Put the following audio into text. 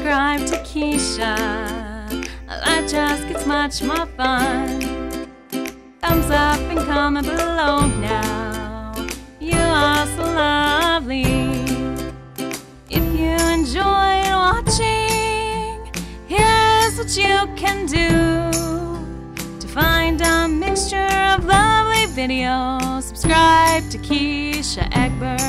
subscribe to Keisha. Life just gets much more fun. Thumbs up and comment below now. You are so lovely. If you enjoyed watching, here's what you can do. To find a mixture of lovely videos, subscribe to Keisha Egbert.